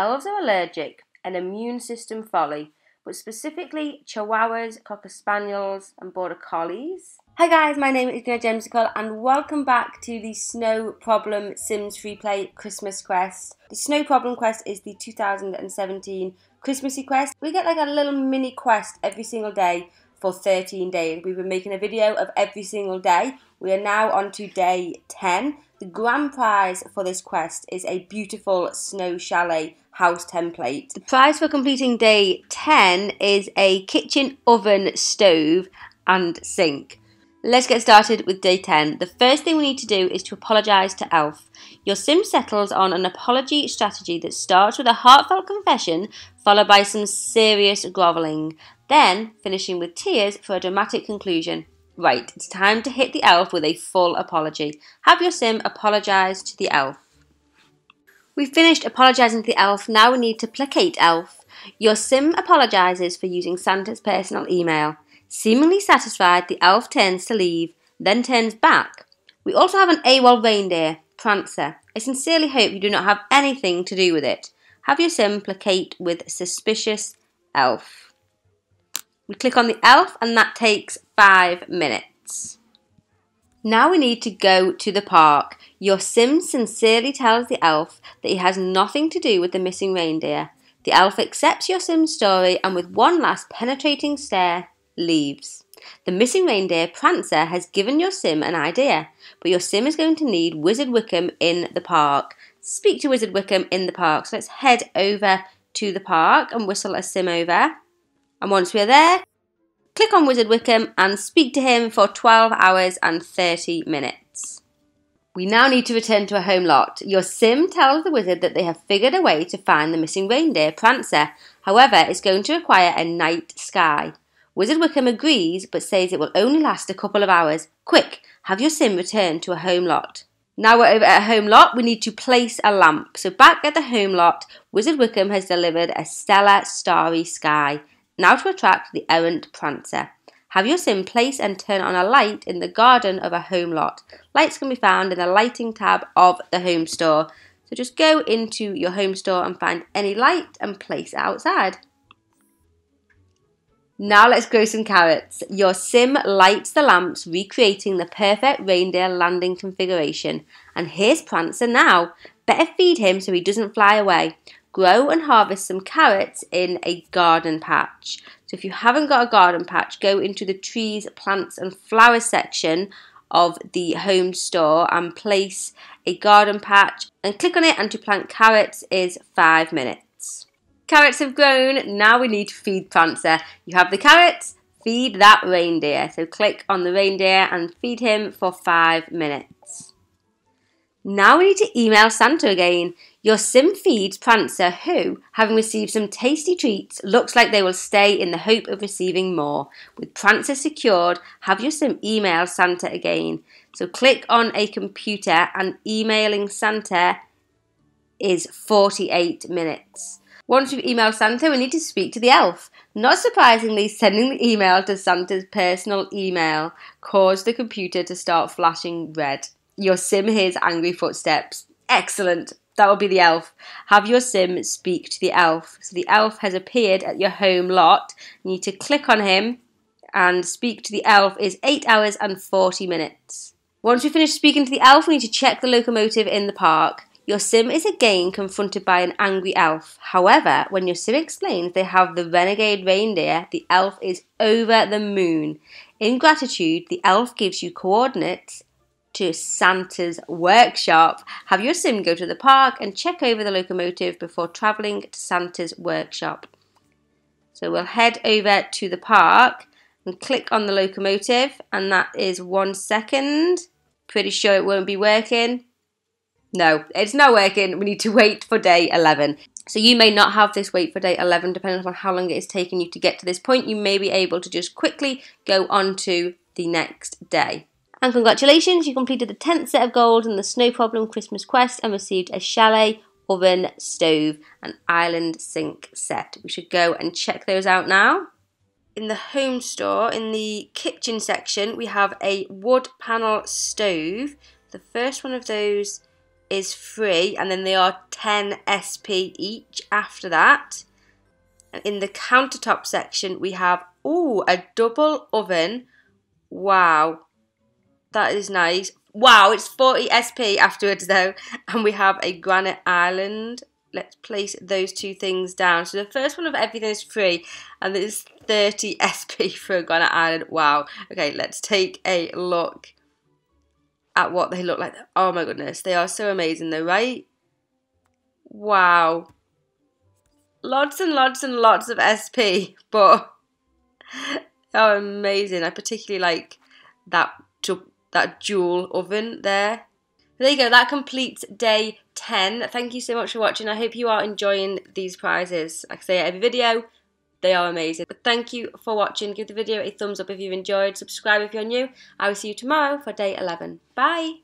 Elves are allergic, an immune system folly, but specifically Chihuahuas, Cocker Spaniels and Border Collies. Hi guys, my name is Greenoid Gemzicle and welcome back to the Snow Problem Sims Freeplay Christmas quest. The Snow Problem quest is the 2017 Christmassy quest. We get like a little mini quest every single day for 13 days. We've been making a video of every single day. We are now on to day 10. The grand prize for this quest is a beautiful snow chalet house template. The prize for completing day 10 is a kitchen oven, stove and sink. Let's get started with day 10. The first thing we need to do is to apologise to Elf. Your sim settles on an apology strategy that starts with a heartfelt confession followed by some serious grovelling, then finishing with tears for a dramatic conclusion. Right, it's time to hit the elf with a full apology. Have your sim apologise to the elf. We've finished apologising to the elf, now we need to placate elf. Your sim apologises for using Santa's personal email. Seemingly satisfied, the elf turns to leave, then turns back. We also have an AWOL reindeer, Prancer. I sincerely hope you do not have anything to do with it. Have your sim placate with suspicious elf. We click on the elf and that takes 5 minutes. Now we need to go to the park. Your sim sincerely tells the elf that he has nothing to do with the missing reindeer. The elf accepts your sim's story and with one last penetrating stare, leaves. The missing reindeer, Prancer, has given your sim an idea, but your sim is going to need Wizard Wickham in the park. Speak to Wizard Wickham in the park. So let's head over to the park and whistle a sim over. And once we're there, click on Wizard Wickham and speak to him for 12 hours and 30 minutes. We now need to return to a home lot. Your sim tells the wizard that they have figured a way to find the missing reindeer, Prancer. However, it's going to require a night sky. Wizard Wickham agrees, but says it will only last a couple of hours. Quick, have your sim return to a home lot. Now we're over at a home lot, we need to place a lamp. So back at the home lot, Wizard Wickham has delivered a stellar starry sky. Now to attract the errant Prancer. Have your sim place and turn on a light in the garden of a home lot. Lights can be found in the lighting tab of the home store. So just go into your home store and find any light and place it outside. Now let's grow some carrots. Your sim lights the lamps, recreating the perfect reindeer landing configuration. And here's Prancer now. Better feed him so he doesn't fly away. Grow and harvest some carrots in a garden patch. So if you haven't got a garden patch, go into the trees, plants and flowers section of the home store and place a garden patch and click on it, and to plant carrots is 5 minutes. Carrots have grown, now we need to feed Prancer. You have the carrots, feed that reindeer. So click on the reindeer and feed him for 5 minutes. Now we need to email Santa again. Your sim feeds Prancer who, having received some tasty treats, looks like they will stay in the hope of receiving more. With Prancer secured, have your sim email Santa again. So click on a computer and emailing Santa is 48 minutes. Once you've emailed Santa, we need to speak to the elf. Not surprisingly, sending the email to Santa's personal email caused the computer to start flashing red. Your sim hears angry footsteps. Excellent. That will be the elf. Have your sim speak to the elf. So the elf has appeared at your home lot. You need to click on him and speak to the elf is 8 hours and 40 minutes. Once we finish speaking to the elf, we need to check the locomotive in the park. Your sim is again confronted by an angry elf. However, when your sim explains they have the renegade reindeer, the elf is over the moon. In gratitude, the elf gives you coordinates to Santa's workshop. Have your sim go to the park and check over the locomotive before travelling to Santa's workshop. So we'll head over to the park and click on the locomotive and that is 1 second. Pretty sure it won't be working. No, it's not working. We need to wait for day 11. So you may not have this wait for day 11 depending on how long it is taking you to get to this point. You may be able to just quickly go on to the next day. And congratulations, you completed the 10th set of goals in the Snow Problem Christmas quest and received a chalet, oven, stove and island sink set. We should go and check those out now. In the home store, in the kitchen section, we have a wood panel stove. The first one of those is free, and then they are 10 SP each after that. And in the countertop section, we have, ooh, a double oven. Wow, that is nice. Wow, it's 40 SP afterwards though. And we have a granite island. Let's place those two things down. So the first one of everything is free, and there's 30 SP for a granite island. Wow. Okay, let's take a look at what they look like. Oh my goodness, they are so amazing though, right? Wow. Lots and lots and lots of SP, but they are amazing. I particularly like that dual oven there. There you go, that completes day 10. Thank you so much for watching. I hope you are enjoying these prizes. Like I say, every video, they are amazing. But thank you for watching. Give the video a thumbs up if you enjoyed. Subscribe if you're new. I will see you tomorrow for day 11. Bye!